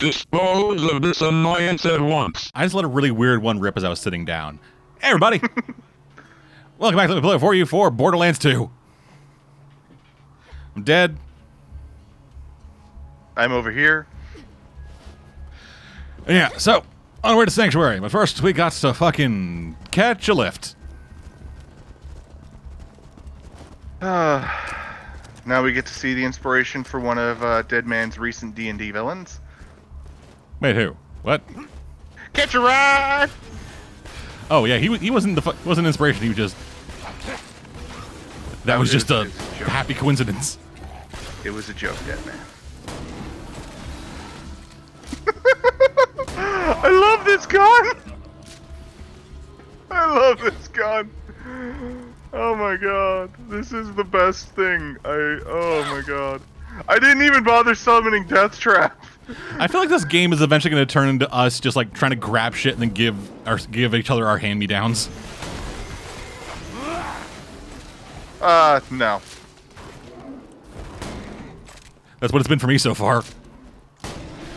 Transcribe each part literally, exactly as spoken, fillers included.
Dispose of this annoyance at once. I just let a really weird one rip as I was sitting down. Hey, everybody. Welcome back to the play for you for Borderlands two. I'm dead. I'm over here. Yeah, so, on our way to Sanctuary, but first we got to fucking catch a lift. Uh, now we get to see the inspiration for one of uh, Dead Man's recent D and D villains. Wait, who? What? Catch a ride! Oh yeah, he he wasn't the fu wasn't inspiration. He was just that, that was, was just a, was a happy coincidence. It was a joke, Dead Man. I love this gun! I love this gun! Oh my god. This is the best thing. I... Oh my god. I didn't even bother summoning Death Trap. I feel like this game is eventually going to turn into us just like trying to grab shit and then give, our, give each other our hand-me-downs. Uh, no. That's what it's been for me so far.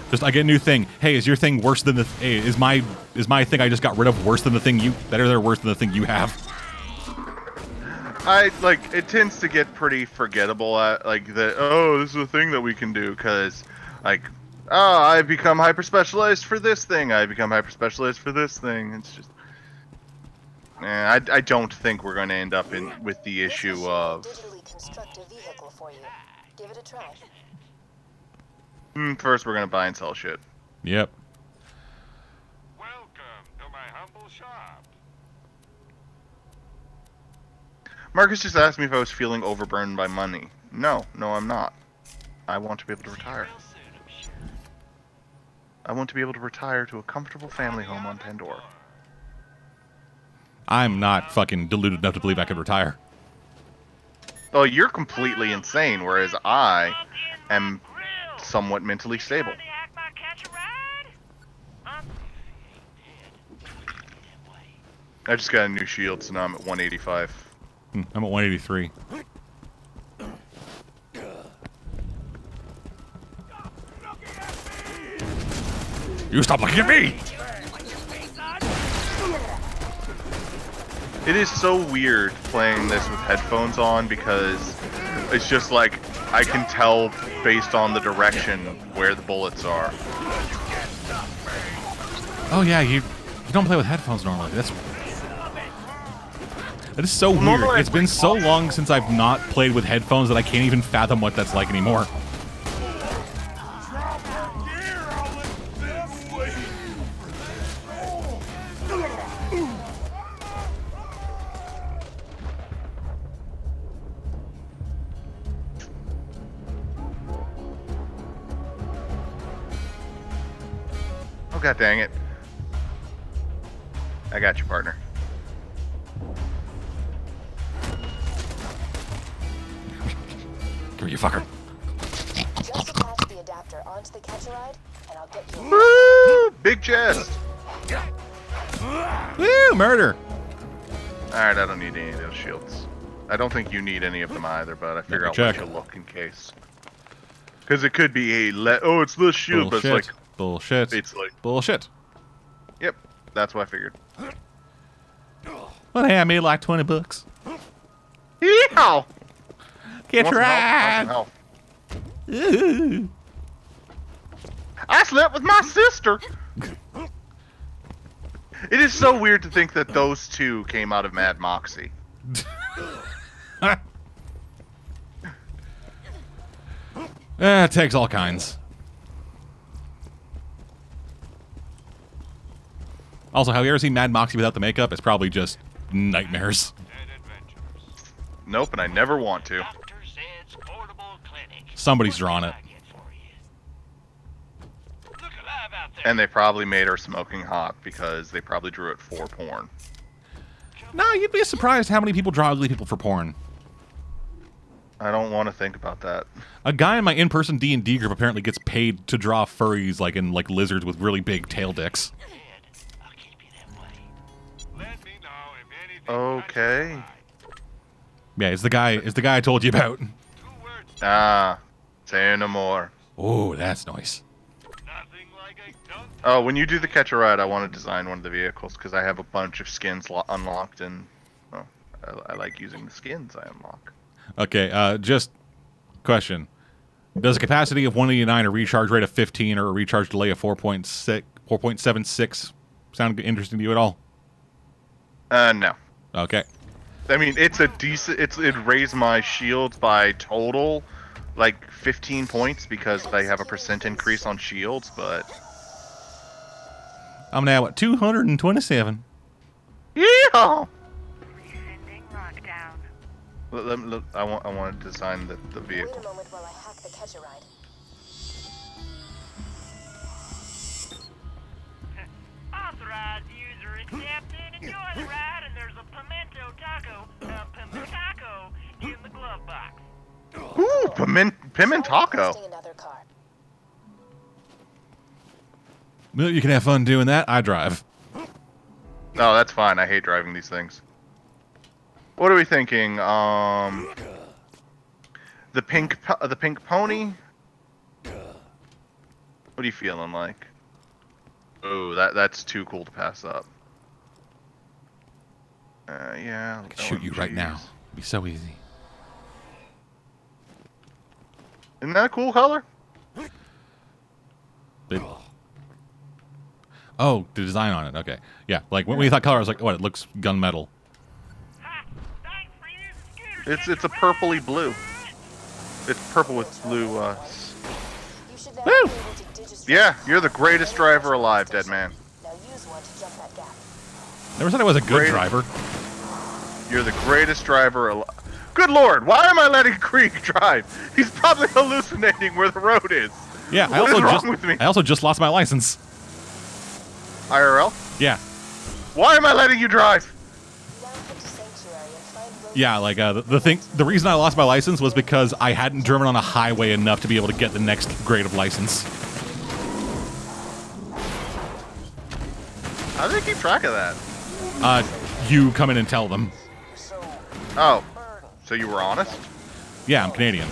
Just, I get a new thing. Hey, is your thing worse than the? Th hey, is my is my thing I just got rid of worse than the thing you? Better or worse than the thing you have? I like it tends to get pretty forgettable. At, like the oh, this is a thing that we can do because like oh, I've become hyper specialized for this thing. I become hyper specialized for this thing. It's just, eh, I I don't think we're going to end up in with the issue of. Give it a try. First, we're gonna buy and sell shit. Yep. Welcome to my humble shop. Marcus just asked me if I was feeling overburdened by money. No, no, I'm not. I want to be able to retire. I want to be able to retire to a comfortable family home on Pandora. I'm not fucking deluded enough to believe I could retire. Oh, you're completely insane, whereas I am... somewhat mentally stable. I just got a new shield, so now I'm at one eighty-five. I'm at one eighty-three. You stop looking at me! It is so weird playing this with headphones on because it's just like I can tell based on the direction where the bullets are. Oh yeah, you you don't play with headphones normally. That's that is so weird. It's been so long since I've not played with headphones that I can't even fathom what that's like anymore. God dang it. I got you, partner. Come here, you fucker. Just pass the adapter onto the catcher ride, and I'll get you. Woo! Big chest! Woo! Murder! Alright, I don't need any of those shields. I don't think you need any of them either, but I figure I'll let you look in case. Because it could be a le- Oh, it's this shield, Bullshit. But it's like... Bullshit. It's like, Bullshit. Yep, that's what I figured. Well, hey, I made like twenty bucks. Yeehaw! Get your ass! I slept with my sister! It is so weird to think that those two came out of Mad Moxxi. eh, it takes all kinds. Also, have you ever seen Mad Moxxi without the makeup? It's probably just nightmares. Nope, and I never want to. Somebody's drawn it. And they probably made her smoking hot because they probably drew it for porn. Nah, you'd be surprised how many people draw ugly people for porn. I don't want to think about that. A guy in my in-person D and D group apparently gets paid to draw furries like in like lizards with really big tail dicks. Okay. Yeah, it's the guy. It's the guy I told you about. Ah, say no more. Oh, that's nice. Nothing Oh, when you do the catch a ride, I want to design one of the vehicles because I have a bunch of skins unlocked, and well, I, I like using the skins I unlock. Okay, uh, just question: does a capacity of one eighty-nine, a recharge rate of fifteen, or a recharge delay of four point six, four point seven six sound interesting to you at all? Uh, no. Okay. I mean, it's a decent. It's it raised my shield by total like fifteen points because they have a percent increase on shields, but. I'm now at two hundred twenty-seven. Yeah. Look, look, look, I want. I want to design the, the vehicle. Wait a moment while I hack the catcher ride. Authorized user accepted. Enjoy the ride, and there's a pimento taco, uh, pimento taco in the glove box. Ooh, piment, pimento taco. You can have fun doing that. I drive. Oh, that's fine. I hate driving these things. What are we thinking? Um, the pink, the pink pony. What are you feeling like? Oh, that that's too cool to pass up. Uh, yeah. I can shoot you right now. It'd be so easy. Isn't that a cool color? The, oh, the design on it. Okay. Yeah. Like when we thought color, I was like, what? It looks gunmetal. It's it's a purpley blue. It's purple with blue. Uh... Woo! Yeah, you're the greatest driver alive, dead man. Never said I was a good greatest. driver. You're the greatest driver alive. Good lord, why am I letting Krieg drive? He's probably hallucinating where the road is. Yeah, what I also is wrong just, with me? I also just lost my license. I R L? Yeah. Why am I letting you drive? Yeah, like uh, the, the thing. The reason I lost my license was because I hadn't driven on a highway enough to be able to get the next grade of license. How do they keep track of that? Uh, you come in and tell them. Oh, so you were honest? Yeah, I'm Canadian.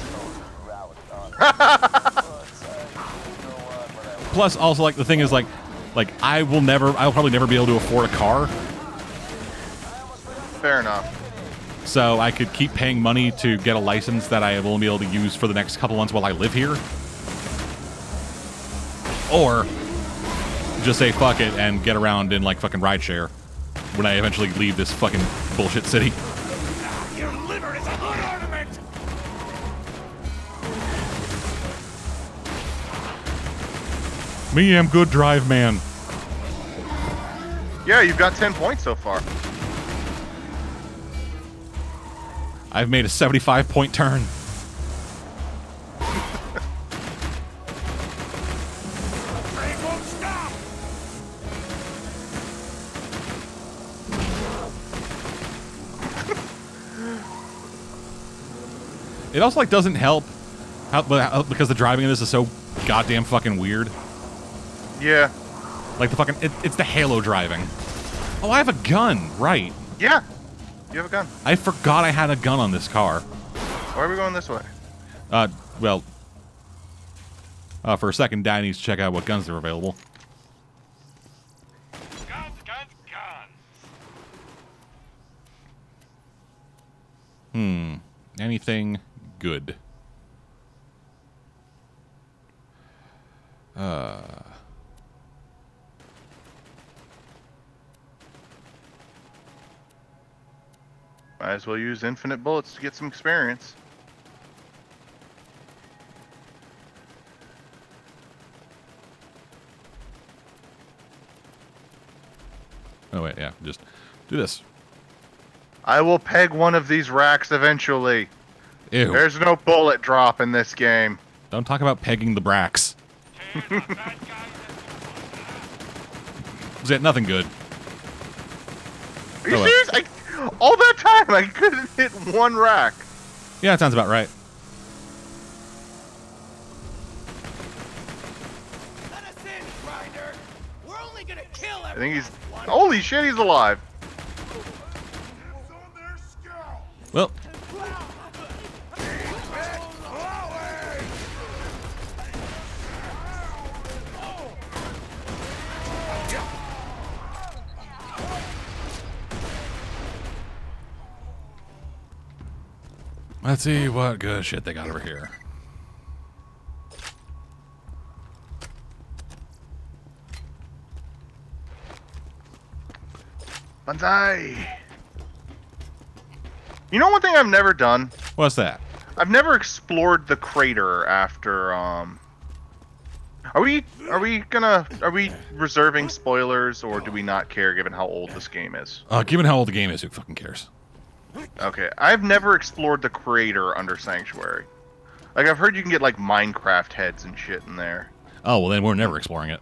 Plus, also, like the thing is, like, like I will never, I'll probably never be able to afford a car. Fair enough. So I could keep paying money to get a license that I will be able to use for the next couple months while I live here, or just say fuck it and get around in like fucking rideshare when I eventually leave this fucking bullshit city. Your liver is a hood ornament. Me am good drive man. Yeah, you've got ten points so far. I've made a seventy-five point turn. It also like doesn't help, how, how, because the driving of this is so goddamn fucking weird. Yeah. Like the fucking it, it's the Halo driving. Oh, I have a gun, right? Yeah. You have a gun. I forgot I had a gun on this car. Why are we going this way? Uh, well, uh, for a second, Dad needs to check out what guns are available. Guns, guns, guns. Hmm. Anything good? Uh. Might as well use infinite bullets to get some experience. Oh wait, yeah, just do this. I will peg one of these racks eventually. Ew. There's no bullet drop in this game. Don't talk about pegging the racks. Was that nothing good? Are you oh, serious? I, all that time I couldn't hit one rack. Yeah, that sounds about right. Let us in, Grinder. We're only gonna kill everyone. I think he's. Holy shit, he's alive. Well. Let's see what good shit they got over here. Banzai! You know one thing I've never done? What's that? I've never explored the crater after, um... Are we, are we gonna, are we reserving spoilers, or do we not care given how old this game is? Uh, given how old the game is, who fucking cares? Okay, I've never explored the crater under Sanctuary. Like, I've heard you can get, like, Minecraft heads and shit in there. Oh, well then we're never exploring it.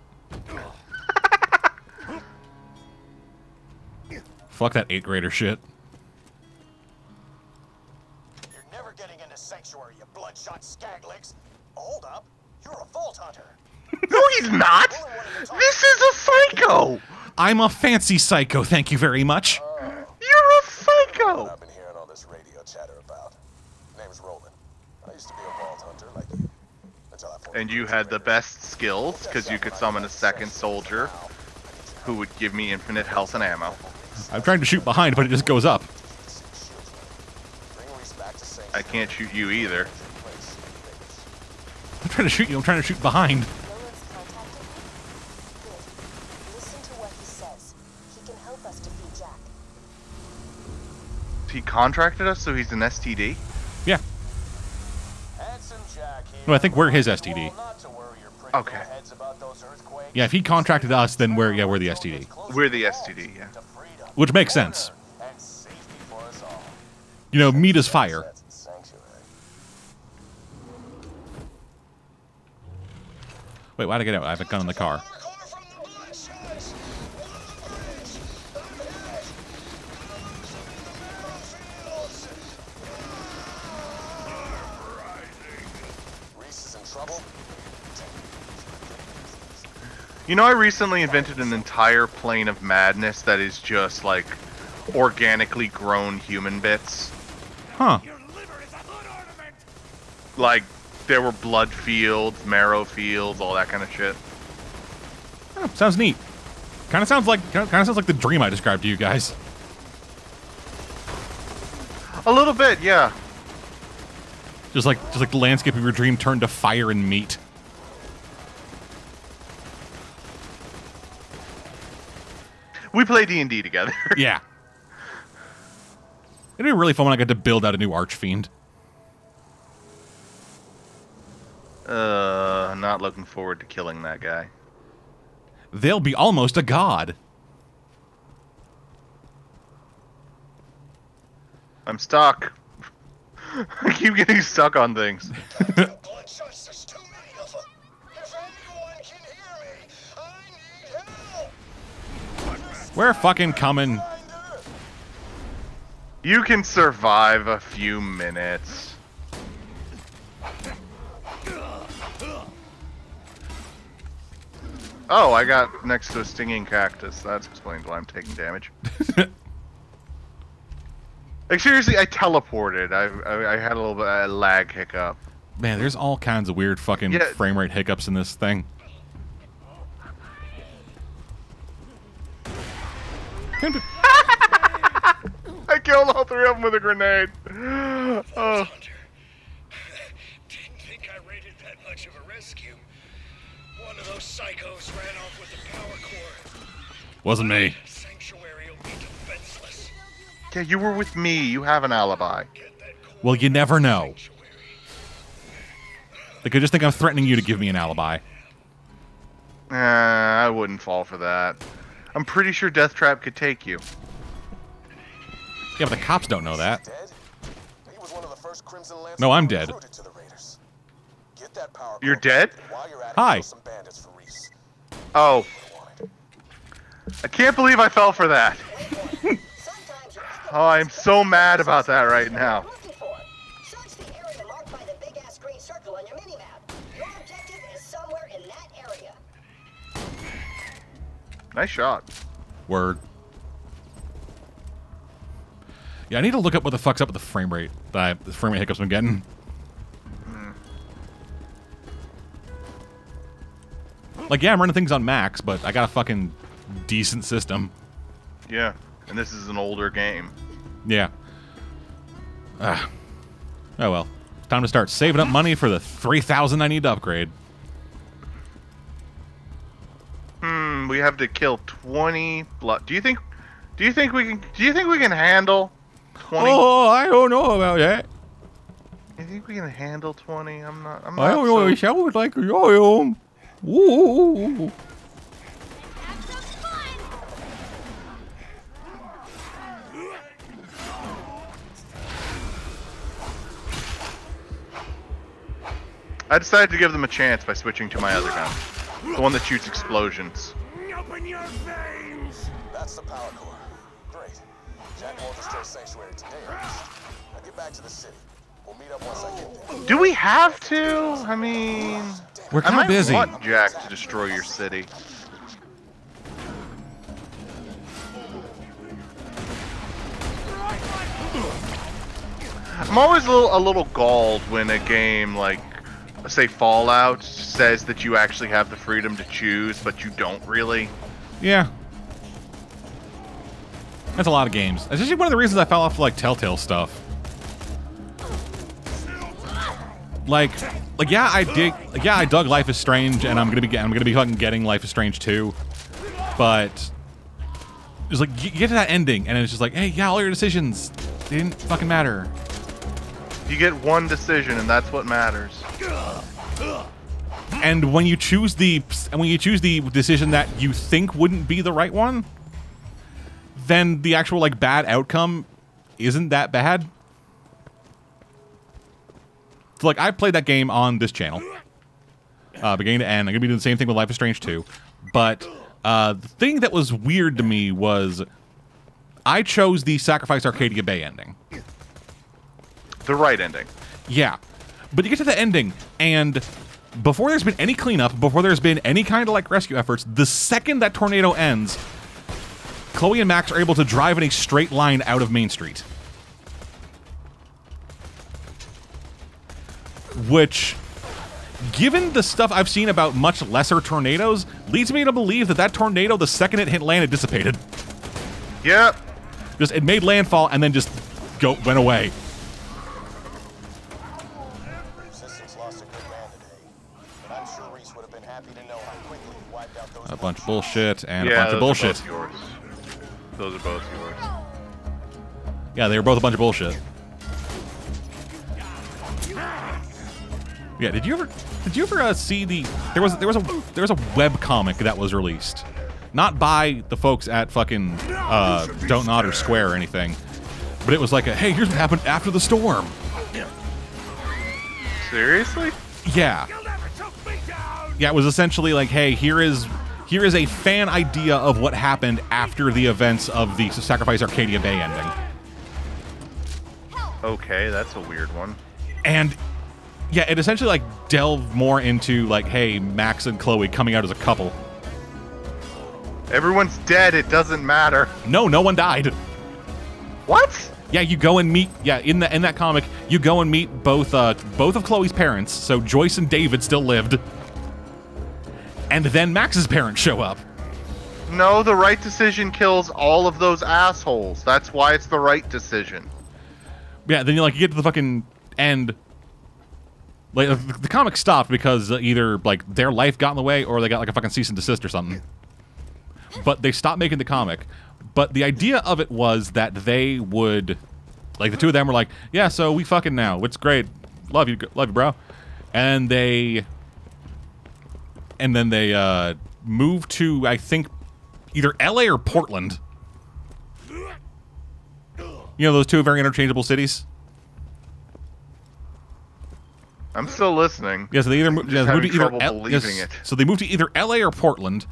Fuck that eighth grader shit. You're never getting into Sanctuary, you bloodshot skaglings. Hold up, you're a vault hunter. No, he's not! This is a psycho! I'm a fancy psycho, thank you very much. Uh, You're a psycho! What I've been hearing all this radio chatter about. Name's Roland. I used to be a vault hunter like you. Until I and you had the best skills, because you could summon a second soldier who would give me infinite health and ammo. I'm trying to shoot behind, but it just goes up. I can't shoot you either. I'm trying to shoot you, I'm trying to shoot behind. He contracted us, so he's an S T D? Yeah. No, I think we're his S T D. Okay. Yeah, if he contracted us, then we're, yeah, we're the S T D. We're the S T D, yeah. Which makes sense. You know, meat is fire. Wait, why'd I get out? I have a gun in the car. You know, I recently invented an entire plane of madness that is just, like, organically grown human bits. Huh. Like, there were blood fields, marrow fields, all that kind of shit. Oh, sounds neat. Kind of sounds like kind of sounds like the dream I described to you guys. A little bit, yeah. Just like, just like the landscape of your dream turned to fire and meat. We play D and D together. Yeah. It'd be really fun when I got to build out a new Archfiend. Uh, not looking forward to killing that guy. They'll be almost a god. I'm stuck. I keep getting stuck on things. We're fucking coming. You can survive a few minutes. Oh, I got next to a stinging cactus. That's explained why I'm taking damage. Like, seriously, I teleported. I, I I had a little bit of a lag hiccup. Man, there's all kinds of weird fucking yeah. frame rate hiccups in this thing. I killed all three of them with a grenade. Oh. Didn't think I rated that much of a rescue. One of those psychos ran off with the power core. Wasn't me. Sanctuary will be defenseless. Yeah, you were with me. You have an alibi. Well, you never know. They could just think I'm threatening you to give me an alibi. Uh, I wouldn't fall for that. I'm pretty sure Death Trap could take you. Yeah, but the cops don't know that. He was one of the first Crimson Lancers. No, I'm dead. To the Get that power you're dead? While you're at Hi. It, some bandits for Reese. Oh. I can't believe I fell for that. Oh, I'm so mad about that right now. Nice shot. Word. Yeah, I need to look up what the fuck's up with the frame rate. That I, the frame rate hiccups I'm getting. Mm. Like, yeah, I'm running things on max, but I got a fucking decent system. Yeah, and this is an older game. Yeah. Ah. Oh well. Time to start saving up money for the three thousand I need to upgrade. Hmm, we have to kill twenty blood. Do you think do you think we can do you think we can handle twenty? Oh, I don't know about that. You think we can handle twenty? I'm not I'm not I don't so... know, it sounds like a yo-yo. Woo. I decided to give them a chance by switching to my other gun. The one that shoots explosions. Open your veins! That's the power core. Great. Jack will destroy Sanctuary today. Now get back to the city. We'll meet up once I get there. Do we have to? I mean... We're kind of busy. I might want Jack to destroy your city. I'm always a little, a little galled when a game like... say Fallout says that you actually have the freedom to choose, but you don't really. Yeah. That's a lot of games. It's actually one of the reasons I fell off like Telltale stuff. Like, like yeah, I dig. Like, yeah, I dug Life is Strange, and I'm gonna be, I'm gonna be fucking getting Life is Strange two. But it's like you get to that ending, and it's just like, hey, yeah, all your decisions didn't fucking matter. You get one decision, and that's what matters. And when you choose the and when you choose the decision that you think wouldn't be the right one, then the actual like bad outcome isn't that bad. So like I played that game on this channel, uh, beginning to end. I'm gonna be doing the same thing with Life is Strange two, but uh, the thing that was weird to me was I chose the Sacrifice Arcadia Bay ending. The right ending. Yeah. But you get to the ending, and before there's been any cleanup, before there's been any kind of like rescue efforts, the second that tornado ends, Chloe and Max are able to drive in a straight line out of Main Street. Which, given the stuff I've seen about much lesser tornadoes, leads me to believe that that tornado, the second it hit land, it dissipated. Yep. Just, it made landfall and then just go went away. A bunch of bullshit and yeah, a bunch of bullshit. Yeah, those are both yours. Yeah, they were both a bunch of bullshit. Yeah, did you ever did you ever uh, see the there was there was a there was a webcomic that was released, not by the folks at fucking uh, Don't Nod or Square or anything, but it was like a hey, here's what happened after the storm. Seriously? Yeah. Yeah, it was essentially like hey, here is. Here is a fan idea of what happened after the events of the Sacrifice Arcadia Bay ending. Okay, that's a weird one. And yeah, it essentially like delved more into like, hey, Max and Chloe coming out as a couple. Everyone's dead. It doesn't matter. No, no one died. What? Yeah, you go and meet. Yeah, in the in that comic, you go and meet both uh, both of Chloe's parents. So Joyce and David still lived. And then Max's parents show up. No, the right decision kills all of those assholes. That's why it's the right decision. Yeah, then you like you get to the fucking end. Like the comic stopped because either like their life got in the way or they got like a fucking cease and desist or something. But they stopped making the comic. But the idea of it was that they would, like the two of them were like, yeah, so we fucking now. It's great. Love you, love you, bro. And they. And then they uh, moved to, I think, either L A or Portland. You know, those two very interchangeable cities. I'm still listening. Yeah, so they either moved, yeah, moved to either L A. Yes, so they moved to either L A or Portland.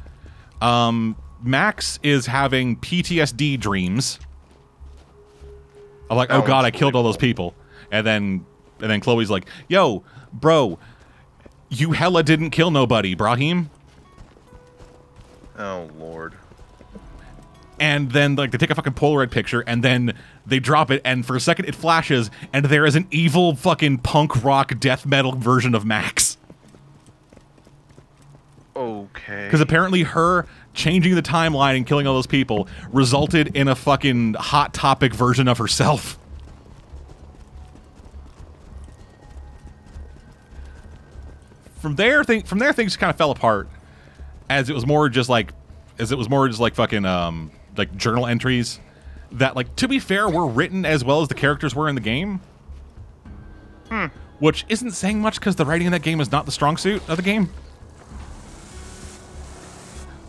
Um, Max is having P T S D dreams. I'm like, oh, oh god, I killed all those people. And then, and then Chloe's like, yo, bro. You hella didn't kill nobody, Brahim. Oh, Lord. And then, like, they take a fucking Polaroid picture, and then they drop it, and for a second it flashes, and there is an evil fucking punk rock death metal version of Max. Okay. Because apparently her changing the timeline and killing all those people resulted in a fucking Hot Topic version of herself. from there, thing from there things kind of fell apart, as it was more just like, as it was more just like fucking um like journal entries that, like, to be fair, were written as well as the characters were in the game. Hmm. Which isn't saying much, because the writing in that game is not the strong suit of the game.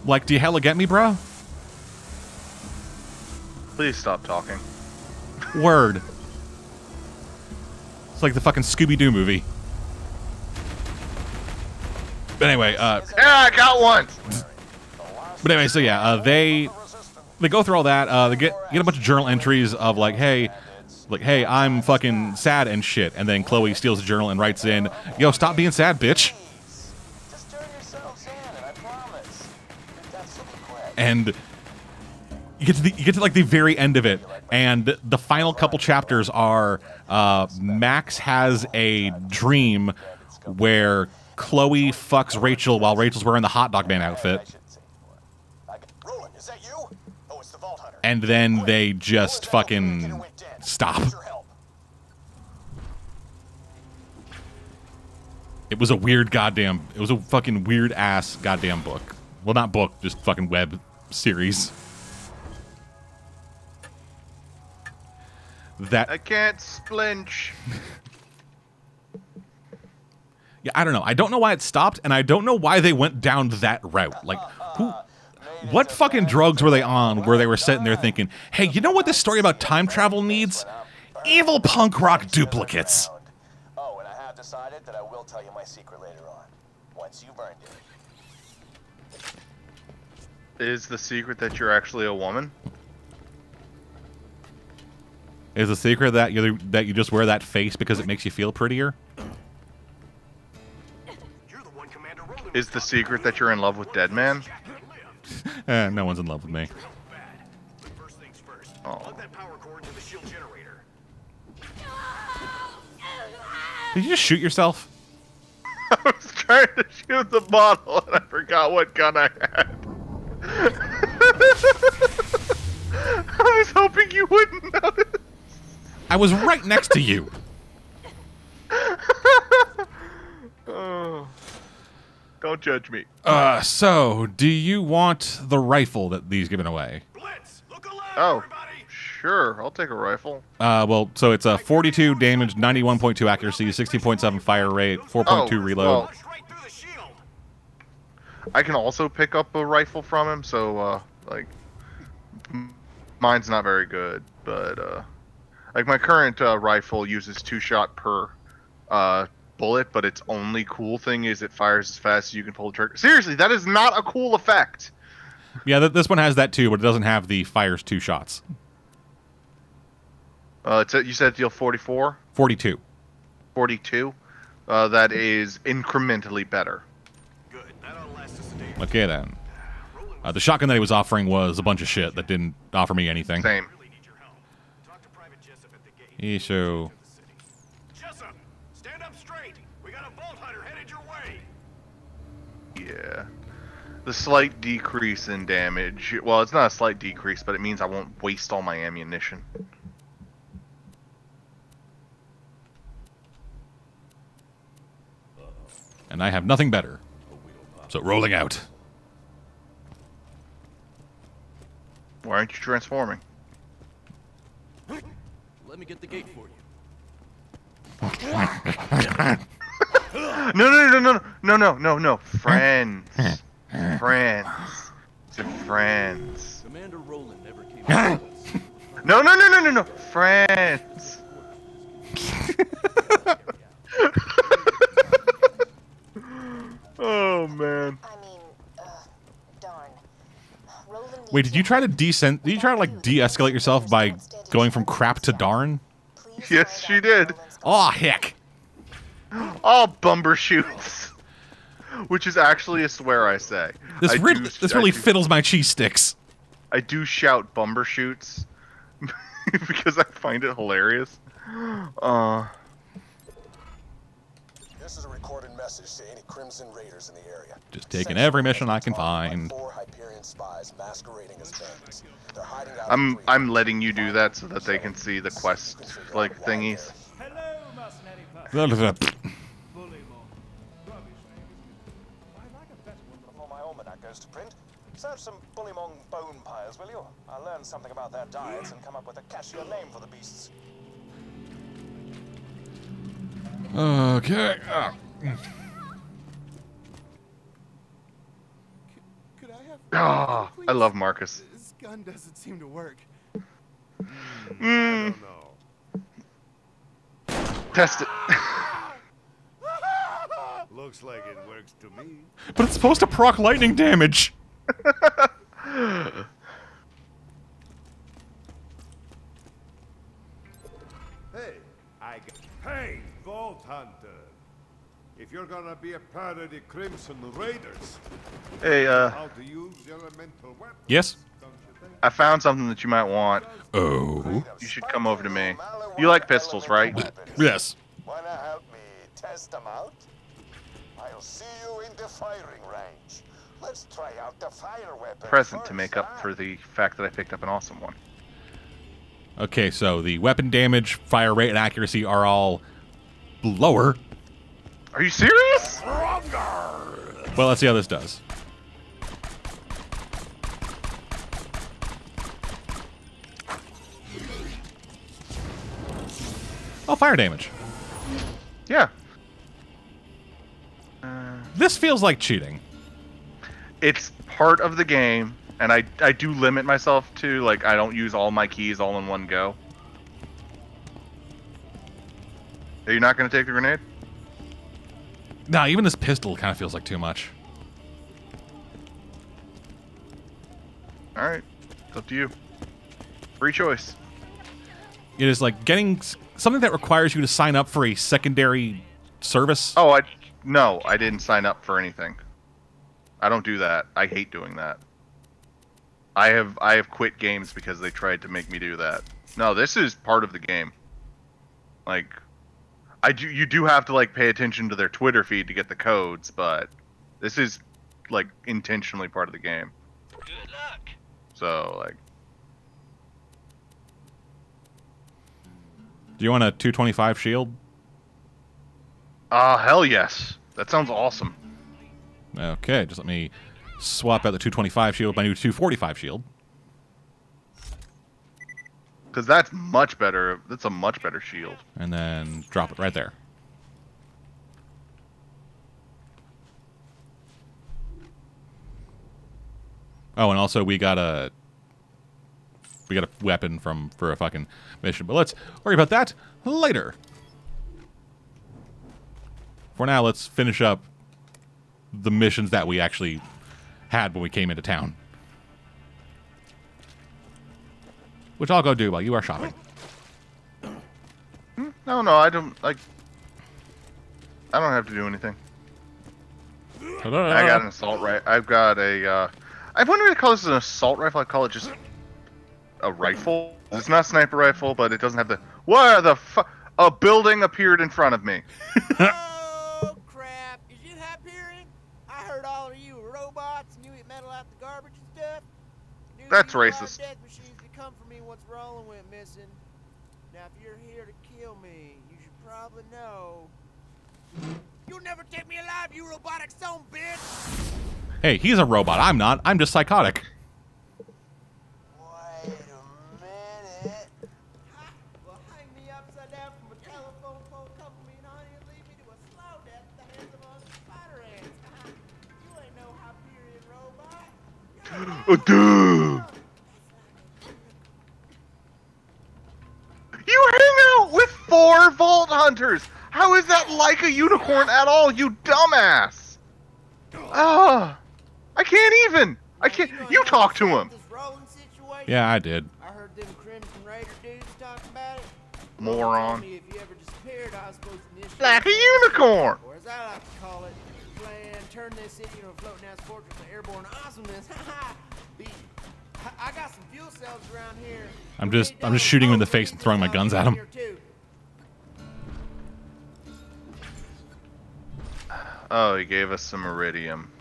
Like, do you hella get me, bro? Please stop talking. Word. It's like the fucking Scooby-Doo movie. But anyway, uh... yeah, I got one! But anyway, so yeah, uh, they... they go through all that. Uh, they get get a bunch of journal entries of like, hey, like, hey, I'm fucking sad and shit. And then Chloe steals a journal and writes in, "Yo, stop being sad, bitch." Just turn yourselves in, and I promise. That's so quick. And you get to the, you get to like the very end of it, and the final couple chapters are uh, Max has a dream where Chloe fucks Rachel while Rachel's wearing the hot dog man outfit. And then they just fucking stop. It was a weird goddamn... It was a fucking weird-ass goddamn book. Well, not book, just fucking web series. That... I can't splinch. Yeah, I don't know. I don't know why it stopped, and I don't know why they went down that route. Like, who... what fucking drugs were they on where they were sitting there thinking, hey, you know what this story about time travel needs? Evil punk rock duplicates. Oh, and I have decided that I will tell you my secret later on, once you've earned it. Is the secret that you're actually a woman? Is the secret that you that you just wear that face because it makes you feel prettier? Is the secret that you're in love with Dead Man? Eh, no one's in love with me. Oh. Did you just shoot yourself? I was trying to shoot the bottle and I forgot what gun I had. I was hoping you wouldn't notice. I was right next to you. Oh. Don't judge me. Uh, so, do you want the rifle that he's giving away? Blitz, look alive, oh, everybody. Sure. I'll take a rifle. Uh, well, so it's a forty-two damage, ninety-one point two accuracy, sixteen point seven fire rate, four point two oh, reload. Well, I can also pick up a rifle from him, so, uh, like, mine's not very good, but, uh, like, my current uh, rifle uses two shot per, uh, bullet, but its only cool thing is it fires as fast as you can pull the trigger. Seriously, that is not a cool effect. Yeah, th this one has that too, but it doesn't have the fires two shots. Uh, it's a, you said deal forty-four? forty-two. forty-two? Uh, that is incrementally better. Good. That'll last us a day. Okay, then. Uh, the shotgun that he was offering was a bunch of shit that didn't offer me anything. Same. Yeah, so... yeah. The slight decrease in damage. Well, it's not a slight decrease, but it means I won't waste all my ammunition. And I have nothing better. So rolling out. Why aren't you transforming? Let me get the gate for you. No, no, no, no, no, no, no, no, friends. Friends. To friends. Commander Roland never came to us. No, no, no, no, no, no, friends. Oh, man. I mean, uh, darn. Roland needs... Wait, did you try to descent? Did you try to, like, de-escalate yourself by going from crap to darn? Yes, she did. Aw, heck. All bumper shoots, which is actually a swear I say. This, I do, this really I do, fiddles my cheese sticks. I do shout bumper shoots because I find it hilarious. Uh, this is a recorded message to any Crimson Raiders in the area. Just taking every mission I can find. Four Hyperion spies masquerading as bandits. They're hiding out. I'm I'm letting you do that so that they can see the quest like thingies. goes to print. Search some Bullymong bone piles, will you? I'll learn something about their diets and come up with a catchier name for the beasts. Okay. Oh. Could, could I have oh, I love Marcus. This gun doesn't seem to work. Mm. I don't know. Test it. Looks like it works to me. But it's supposed to proc lightning damage. Hey, I got... Hey, Vault Hunter! If you're gonna be a part of the Crimson Raiders, hey, uh... how to use elemental weapons, yes? I found something that you might want. Oh. You should come over to me. You like pistols, right? Yes. Wanna help me test them out? I'll see you in the firing range. Let's try out the fire weapon. Present to make up for the fact that I picked up an awesome one. Okay, so the weapon damage, fire rate, and accuracy are all lower. Are you serious? Well, let's see how this does. Oh, fire damage. Yeah. Uh, this feels like cheating. It's part of the game, and I, I do limit myself to, like, I don't use all my keys all in one go. Are you not going to take the grenade? Nah, even this pistol kind of feels like too much. Alright, it's up to you. Free choice. It is like getting something that requires you to sign up for a secondary service. Oh, I no, I didn't sign up for anything. I don't do that. I hate doing that. I have I have quit games because they tried to make me do that. No, this is part of the game. Like, I do you do have to like pay attention to their Twitter feed to get the codes, but this is like intentionally part of the game. Good luck. So like, do you want a two twenty-five shield? Ah, uh, hell yes. That sounds awesome. Okay, just let me swap out the two twenty-five shield with my new two forty-five shield. Because that's much better. That's a much better shield. And then drop it right there. Oh, and also we got a we got a weapon from for a fucking mission. But let's worry about that later. For now, let's finish up the missions that we actually had when we came into town. Which I'll go do while you are shopping. No, no, I don't, like... I don't have to do anything. Ta-da. I got an assault rifle. I've got a, uh... I wonder if they call this an assault rifle. I call it just a rifle. It's not a sniper rifle, but it doesn't have the... What the fu... A building appeared in front of me. That's racist. Now, if you're here to kill me, you should probably know. You'll never take me alive, you robotic son of a bitch! Hey, he's a robot. I'm not. I'm just psychotic. Wait a minute. Ha! Well, hang me upside down from a telephone pole, couple me in honey, and leave me to a slow death at the hands of all the spider ants. You ain't no Hyperion robot. Oh, dude! You hang out with four Vault Hunters! How is that like a unicorn at all, you dumbass? Ah, oh, I can't even! I can't- You talk to him! Yeah, I did. I heard them Crimson Raider dudes talk about it. Moron. Like a unicorn! Or as I like to call it, and turn this into a floating ass fortress of airborne awesomeness. I got some fuel cells around here. I'm just I'm just shooting him in the face and throwing my guns at him. Oh, he gave us some iridium.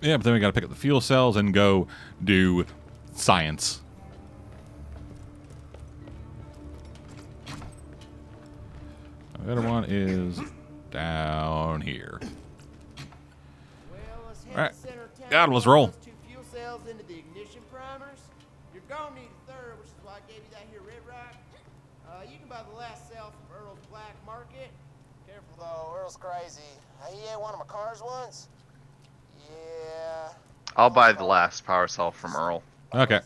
Yeah, but then we gotta pick up the fuel cells and go do science. The other one is down here. All right. God, let's roll. Two fuel cells into the ignition primers. You're gonna need a third, which is why I gave you that here red rock. Uh, you can buy the last cell from Earl's black market. Careful though, Earl's crazy. He ate one of my cars once. Yeah. I'll buy the last power cell from Earl. Okay.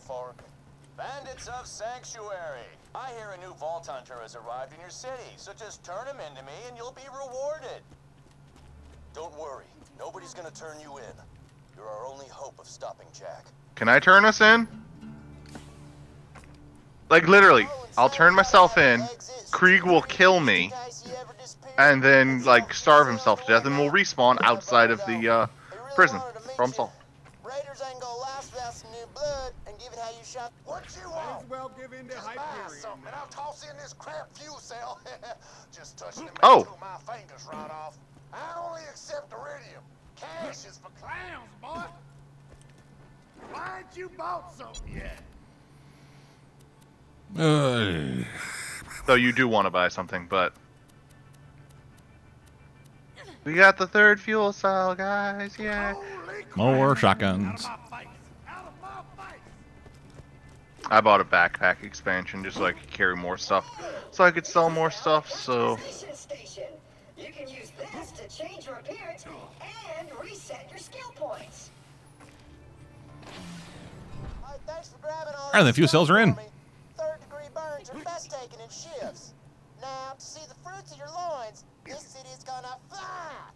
Bandits of Sanctuary. I hear a new Vault Hunter has arrived in your city, so just turn him into me and you'll be rewarded. Don't worry, nobody's gonna turn you in. You're our only hope of stopping Jack. Can I turn us in? Like, literally, I'll turn myself in, Krieg will kill me, and then, like, starve himself to death, and we'll respawn outside of the, uh, prison. Problem solved. Raiders ain't gonna last without some new blood, and give it how you shot. What you want? As well give in to Hyperion. And I'll toss in this crap fuel cell. Just touch them until my fingers right off. I only accept iridium. Cash is for clowns, boy. Why ain't you bought something yet? Uh, so you do want to buy something, but we got the third fuel cell, guys. Yeah. More shotguns. I bought a backpack expansion just so I could carry more stuff, so I could sell more stuff. So. You can use this to change your appearance and reset your skill points. And the fuel cells are in. Third degree burns are best taken in shifts. Now, to see the fruits of your loins, this city's gonna fly.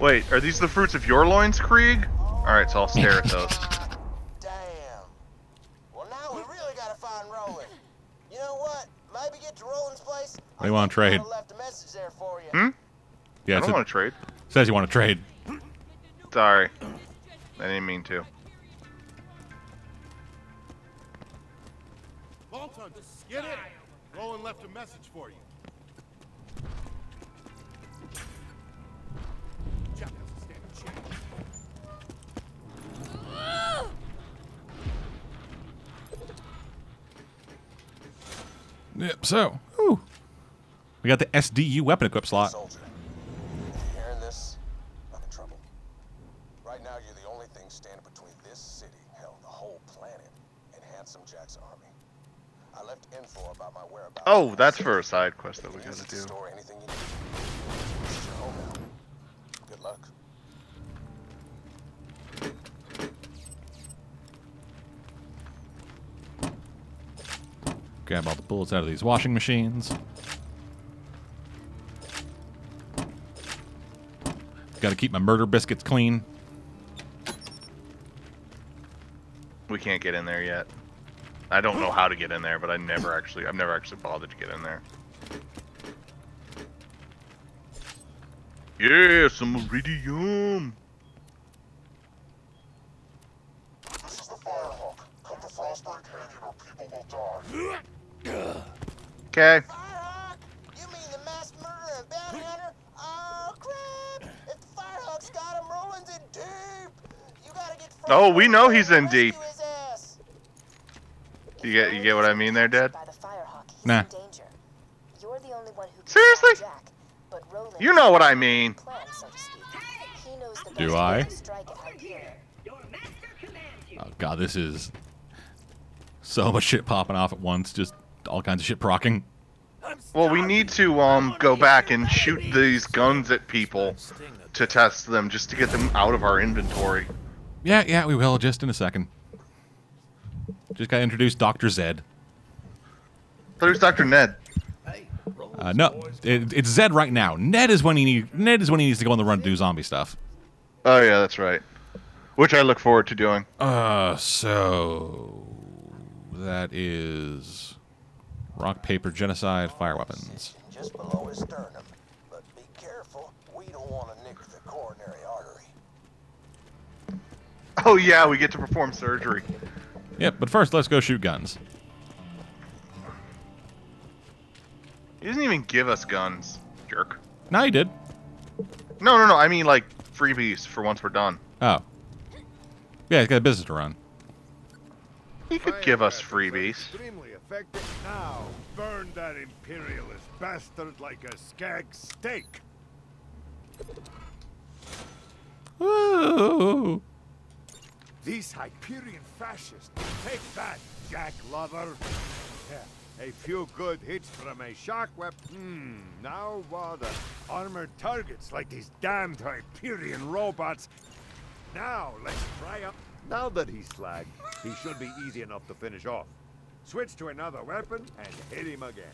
Wait, are these the fruits of your loins, Krieg? Alright, so I'll stare at those. Damn. Well, now we really gotta find Roland. You know what? Maybe get to Roland's place. What do you want to trade? Left a message there for you. Hmm? Yeah, I don't want to trade. Says you want to trade. Sorry. I didn't mean to. Bolton, get it! Roland left a message for you. Yep, so. Ooh. We got the S D U weapon equip slot. Soldier. Hearing this, I'm in trouble. Right now, you're the only thing standing between this city, hell, the whole planet, and Handsome Jack's army. I left info about my whereabouts. Oh, that's for a side quest that we gotta do. Store anything you need. It's your home now. Good luck. Grab all the bullets out of these washing machines. Gotta keep my murder biscuits clean. We can't get in there yet. I don't know how to get in there, but I never actually I've never actually bothered to get in there. Yeah, some iridium. This is the Firehawk. Come to Frostburn Canyon or people will die. Okay. Firehawk? You mean the mass murderer and bounty hunter? Oh, crap! If the Firehawk's got him, Roland's in deep! You gotta get Firehawk. Oh, we know he's in deep. You get, you get what I mean there, Dad? Nah. Seriously? You know what I mean. Do I? Oh, God, this is so much shit popping off at once. Just all kinds of shit procking. Well, we need to um go back and shoot these guns at people to test them, just to get them out of our inventory. Yeah, yeah, we will, just in a second. Just got to introduce Doctor Zed. I thought it was Doctor Ned. Uh, no, it, it's Zed right now. Ned is when he need, Ned is when he needs to go on the run to do zombie stuff. Oh yeah, that's right. Which I look forward to doing. Uh, so that is rock, paper, genocide, fire weapons. Just below his sternum, but be careful. We don't want to nick the coronary artery. Oh yeah, we get to perform surgery. Yep, but first let's go shoot guns. He doesn't even give us guns, jerk. No, he did. No, no, no, I mean like freebies for once we're done. Oh. Yeah, he's got a business to run. He could give us freebies. Extremely affect it now. Burn that imperialist bastard like a skag steak. Whoa. These Hyperion fascists. Take that, Jack lover. Yeah, a few good hits from a shock weapon. Hmm, now what? Uh, armored targets like these damned Hyperion robots. Now let's try up. Now that he's slagged, he should be easy enough to finish off. Switch to another weapon and hit him again.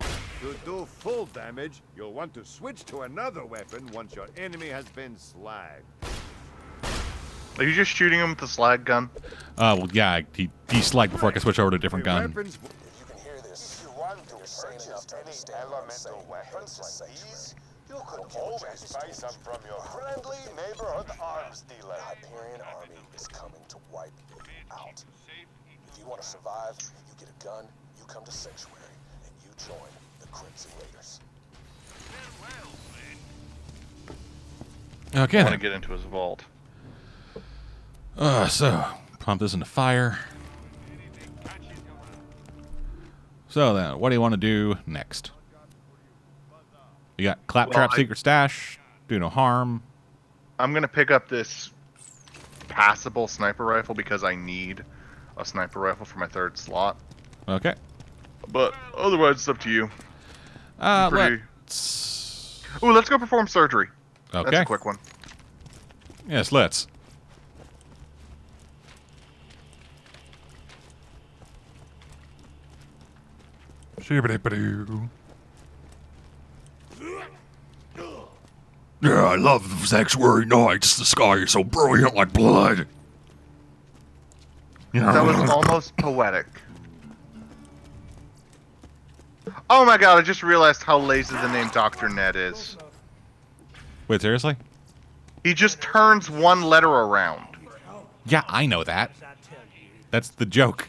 To do full damage, you'll want to switch to another weapon once your enemy has been slagged. Are you just shooting him with the slag gun? Uh, well, yeah, he, he slagged before I could switch over to a different gun. Weapons. If you can hear this, if you want to purchase any elemental weapons like these, you could always buy some from your friendly neighborhood arms dealer. The Hyperion army is coming to wipe you out. If you want to survive, you get a gun, you come to Sanctuary, and you join the Crimson Raiders. Farewell, friend. Okay. I want to get into his vault. Uh, so, pump this into fire. So then, what do you want to do next? You got Claptrap, well, Secret Stash, do no harm. I'm going to pick up this passable sniper rifle because I need a sniper rifle for my third slot. Okay. But otherwise, it's up to you. Uh, pretty... let's... Ooh, let's go perform surgery. Okay. That's a quick one. Yes, let's. Shibbity-ba-doo. Yeah, I love the Sanctuary nights. The sky is so brilliant like blood. Yeah. That was almost poetic. Oh my god, I just realized how lazy the name Doctor Ned is. Wait, seriously? He just turns one letter around. Yeah, I know that. That's the joke.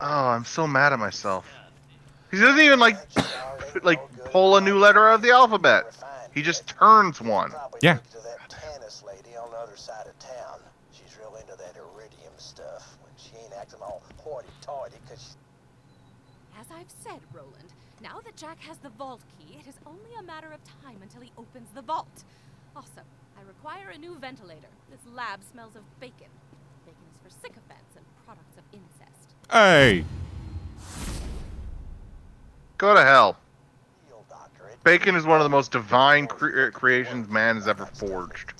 Oh, I'm so mad at myself. He doesn't even, like, like pull a new letter out of the alphabet. He just turns one. Yeah. As I've said, Roland, now that Jack has the vault key, it is only a matter of time until he opens the vault. Also, I require a new ventilator. This lab smells of bacon. Bacon is for sycophants and products of incest. Hey! Go to hell. Bacon is one of the most divine cre creations man has ever forged.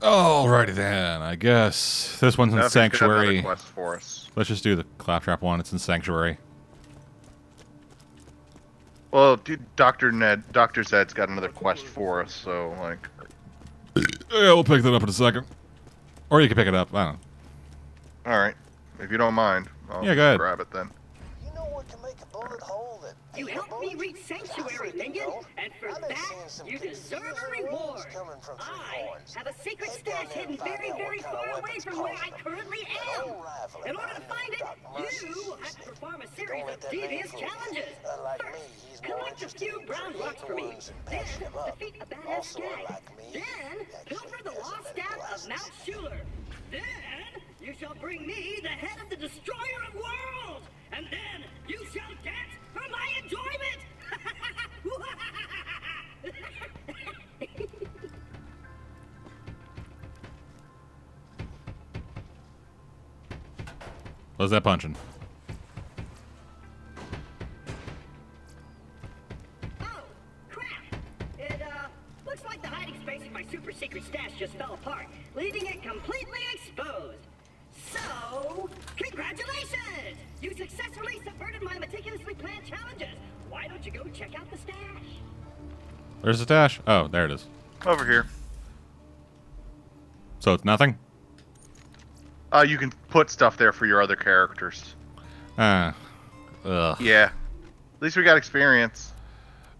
Alrighty then, I guess. This one's in Sanctuary. Quest for us. Let's just do the Claptrap one. It's in Sanctuary. Well, dude, Doctor Ned, Doctor Zed's got another quest for us, so, like... Yeah, we'll pick that up in a second. Or you can pick it up, I don't know. Alright, if you don't mind, I'll yeah, go ahead. grab it then. You helped me reach Sanctuary, minion, and for that, you deserve a reward. I have a secret stash hidden very, very far away from where I currently am. In order to find it, you have to perform a series of devious challenges. First, collect a few brown rocks for me. Then, defeat a badass skag. Then, pilfer the lost staff of Mount Shuler. Then, you shall bring me the head of the Destroyer of Worlds. And then, you shall dance for my enjoyment! What was that punching? Oh, crap! It, uh, looks like the hiding space in my super secret stash just fell apart, leaving it completely exposed. So, congratulations! You successfully subverted my meticulously planned challenges. Why don't you go check out the stash? Where's the stash? Oh, there it is. Over here. So it's nothing? Uh, you can put stuff there for your other characters. Uh, ugh. Yeah. At least we got experience.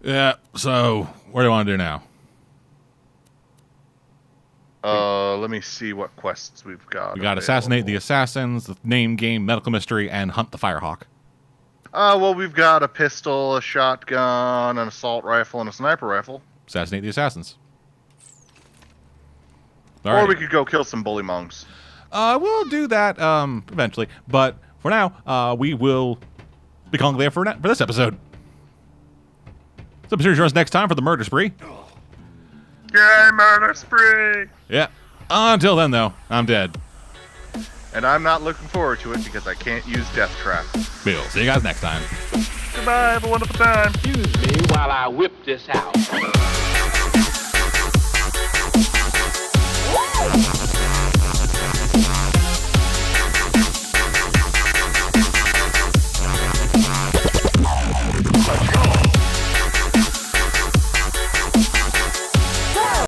Yeah, so what do you want to do now? Uh, let me see what quests we've got. We got available. Assassinate the Assassins, the Name Game, Medical Mystery, and Hunt the Firehawk. Uh, well, we've got a pistol, a shotgun, an assault rifle, and a sniper rifle. Assassinate the Assassins. All right. Or we could go kill some bully monks. Uh, we'll do that um, eventually. But for now, uh, we will be calling there for, for this episode. So be sure to join us next time for the murder spree. Yay, murder spree! Yeah. Until then, though, I'm dead. And I'm not looking forward to it because I can't use Death Trap. We'll see you guys next time. Goodbye, have a wonderful time. Excuse me while I whip this out.